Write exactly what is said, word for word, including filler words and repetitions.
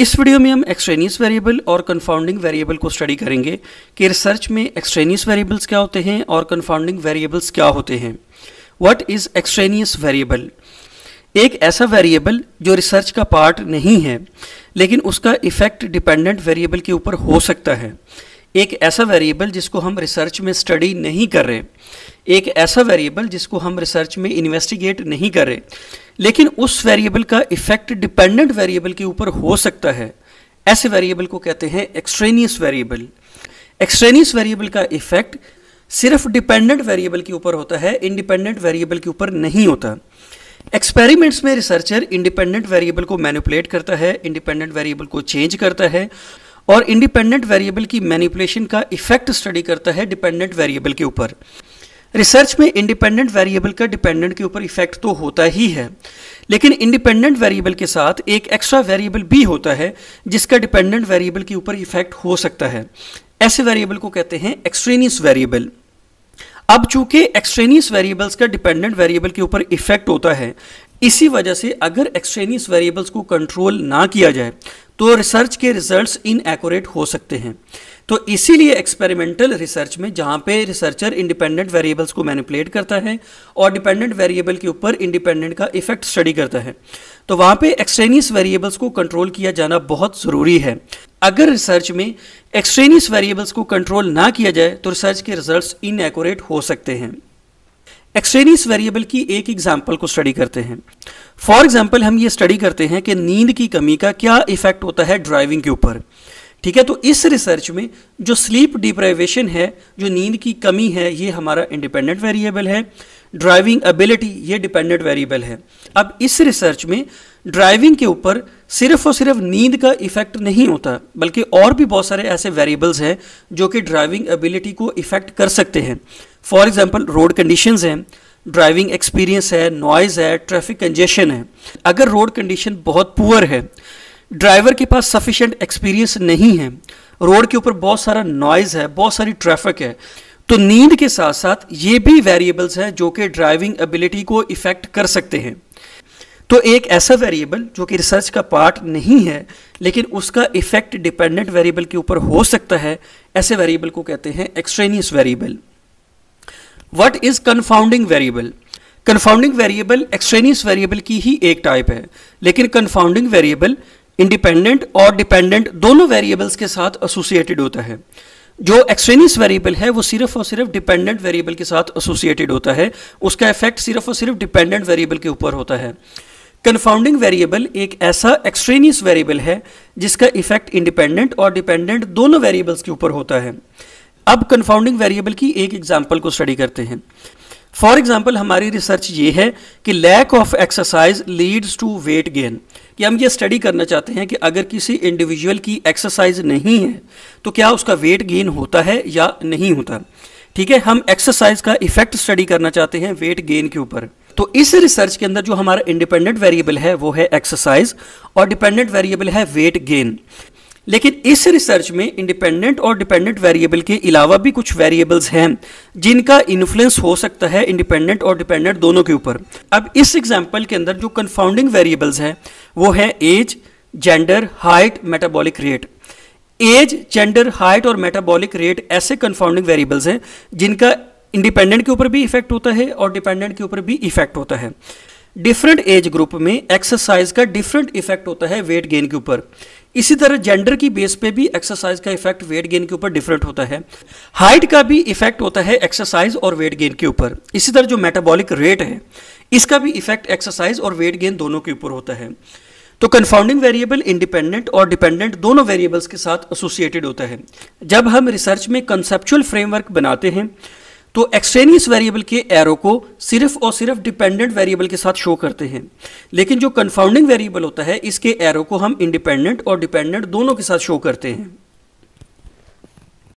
इस वीडियो में हम एक्सट्रेनियस वेरिएबल और कन्फाउंडिंग वेरिएबल को स्टडी करेंगे कि रिसर्च में एक्सट्रेनियस वेरिएबल्स क्या होते हैं और कन्फाउंडिंग वेरिएबल्स क्या होते हैं। What is extraneous variable? एक ऐसा वेरिएबल जो रिसर्च का पार्ट नहीं है लेकिन उसका इफेक्ट डिपेंडेंट वेरिएबल के ऊपर हो सकता है। एक ऐसा वेरिएबल जिसको हम रिसर्च में स्टडी नहीं कर रहे, एक ऐसा वेरिएबल जिसको हम रिसर्च में इन्वेस्टिगेट नहीं कर रहे, लेकिन उस वेरिएबल का इफेक्ट डिपेंडेंट वेरिएबल के ऊपर हो सकता है, ऐसे वेरिएबल को कहते हैं एक्सट्रेनियस वेरिएबल। एक्सट्रेनियस वेरिएबल का इफेक्ट सिर्फ डिपेंडेंट वेरिएबल के ऊपर होता है, इंडिपेंडेंट वेरिएबल के ऊपर नहीं होता। एक्सपेरिमेंट्स में रिसर्चर इंडिपेंडेंट वेरिएबल को मैनिपुलेट करता है, इंडिपेंडेंट वेरिएबल को चेंज करता है और इंडिपेंडेंट वेरिएबल की मैनिपुलेशन का इफेक्ट स्टडी करता है डिपेंडेंट वेरिएबल के ऊपर। रिसर्च में इंडिपेंडेंट वेरिएबल का डिपेंडेंट के ऊपर इफेक्ट तो होता ही है, लेकिन इंडिपेंडेंट वेरिएबल के साथ एक एक्स्ट्रा वेरिएबल भी होता है जिसका डिपेंडेंट वेरिएबल के ऊपर इफेक्ट हो सकता है। ऐसे वेरिएबल को कहते हैं एक्सट्रेनियस वेरिएबल। अब चूंकि एक्सट्रेनियस वेरिएबल्स का डिपेंडेंट वेरिएबल के ऊपर इफेक्ट होता है, इसी वजह से अगर एक्सट्रेनियस वेरिएबल्स को कंट्रोल ना किया जाए तो रिसर्च के रिजल्ट्स इनएक्यूरेट हो सकते हैं। तो इसीलिए एक्सपेरिमेंटल रिसर्च में, जहाँ पे रिसर्चर इंडिपेंडेंट वेरिएबल्स को मैनिपुलेट करता है और डिपेंडेंट वेरिएबल के ऊपर इंडिपेंडेंट का इफेक्ट स्टडी करता है, तो वहाँ पे एक्सट्रेनियस वेरिएबल्स को कंट्रोल किया जाना बहुत ज़रूरी है। अगर रिसर्च में एक्सट्रेनियस वेरिएबल्स को कंट्रोल ना किया जाए तो रिसर्च के रिजल्ट्स इनएक्यूरेट हो सकते हैं। एक्सट्रेनियस वेरिएबल की एक एग्जाम्पल को स्टडी करते हैं। फॉर एग्जाम्पल हम ये स्टडी करते हैं कि नींद की कमी का क्या इफेक्ट होता है ड्राइविंग के ऊपर। ठीक है, तो इस रिसर्च में जो स्लीप डिप्राइवेशन है, जो नींद की कमी है, ये हमारा इंडिपेंडेंट वेरिएबल है। ड्राइविंग एबिलिटी ये डिपेंडेंट वेरिएबल है। अब इस रिसर्च में ड्राइविंग के ऊपर सिर्फ और सिर्फ नींद का इफेक्ट नहीं होता, बल्कि और भी बहुत सारे ऐसे वेरिएबल्स हैं जो कि ड्राइविंग एबिलिटी को इफेक्ट कर सकते हैं। फॉर एग्जांपल रोड कंडीशंस हैं, ड्राइविंग एक्सपीरियंस है, नॉइज़ है, ट्रैफिक कंजेशन है। अगर रोड कंडीशन बहुत पुअर है, ड्राइवर के पास सफिशिएंट एक्सपीरियंस नहीं है, रोड के ऊपर बहुत सारा नॉइज़ है, बहुत सारी ट्रैफिक है, तो नींद के साथ साथ ये भी वेरिएबल्स हैं जो कि ड्राइविंग एबिलिटी को इफेक्ट कर सकते हैं। तो एक ऐसा वेरिएबल जो कि रिसर्च का पार्ट नहीं है लेकिन उसका इफेक्ट डिपेंडेंट वेरिएबल के ऊपर हो सकता है, ऐसे वेरिएबल को कहते हैं extraneous variable. What is confounding variable? Confounding variable extraneous variable की ही एक टाइप है, लेकिन कन्फाउंडिंग वेरिएबल इंडिपेंडेंट और डिपेंडेंट दोनों वेरिएबल्स के साथ एसोसिएटेड होता है। जो एक्सट्रेनियस वेरिएबल है वो सिर्फ और सिर्फ डिपेंडेंट वेरिएबल के साथ एसोसिएटेड होता है, उसका इफेक्ट सिर्फ और सिर्फ डिपेंडेंट वेरिएबल के ऊपर होता है। कन्फाउंडिंग वेरिएबल एक ऐसा एक्सट्रेनियस वेरिएबल है जिसका इफेक्ट इंडिपेंडेंट और डिपेंडेंट दोनों वेरिएबल्स के ऊपर होता है। अब कन्फाउंडिंग वेरिएबल की एक एग्जाम्पल को स्टडी करते हैं। फॉर एग्जाम्पल हमारी रिसर्च ये है कि lack of exercise leads to weight gain, कि हम ये स्टडी करना चाहते हैं कि अगर किसी इंडिविजुअल की एक्सरसाइज नहीं है तो क्या उसका वेट गेन होता है या नहीं होता। ठीक है, हम एक्सरसाइज का इफेक्ट स्टडी करना चाहते हैं वेट गेन के ऊपर। तो इस रिसर्च के अंदर जो हमारा इंडिपेंडेंट वेरिएबल है वो है एक्सरसाइज और डिपेंडेंट वेरिएबल है वेट गेन। लेकिन इस रिसर्च में इंडिपेंडेंट और डिपेंडेंट वेरिएबल के अलावा भी कुछ वेरिएबल्स हैं जिनका इन्फ्लुएंस हो सकता है इंडिपेंडेंट और डिपेंडेंट दोनों के ऊपर। अब इस एग्जांपल के अंदर जो कन्फाउंडिंग वेरिएबल्स हैं वो है age, gender, height, metabolic rate. Age, gender, height और मेटाबॉलिक रेट ऐसे कन्फाउंडिंग वेरिएबल्स हैं जिनका इंडिपेंडेंट के ऊपर भी इफेक्ट होता है और डिपेंडेंट के ऊपर भी इफेक्ट होता है। डिफरेंट एज ग्रुप में एक्सरसाइज का डिफरेंट इफेक्ट होता है वेट गेन के ऊपर। इसी तरह जेंडर की बेस पे भी एक्सरसाइज का इफेक्ट वेट गेन के ऊपर डिफरेंट होता है। हाइट का भी इफेक्ट होता है एक्सरसाइज और वेट गेन के ऊपर। इसी तरह जो मेटाबॉलिक रेट है इसका भी इफेक्ट एक्सरसाइज और वेट गेन दोनों के ऊपर होता है। तो कन्फाउंडिंग वेरिएबल इंडिपेंडेंट और डिपेंडेंट दोनों वेरिएबल्स के साथ एसोसिएटेड होता है। जब हम रिसर्च में कंसेप्चुअल फ्रेमवर्क बनाते हैं तो एक्सट्रेनियस वेरिएबल के एरो को सिर्फ और सिर्फ डिपेंडेंट वेरिएबल के साथ शो करते हैं, लेकिन जो कन्फाउंडिंग वेरिएबल होता है इसके एरो को हम इंडिपेंडेंट और डिपेंडेंट दोनों के साथ शो करते हैं।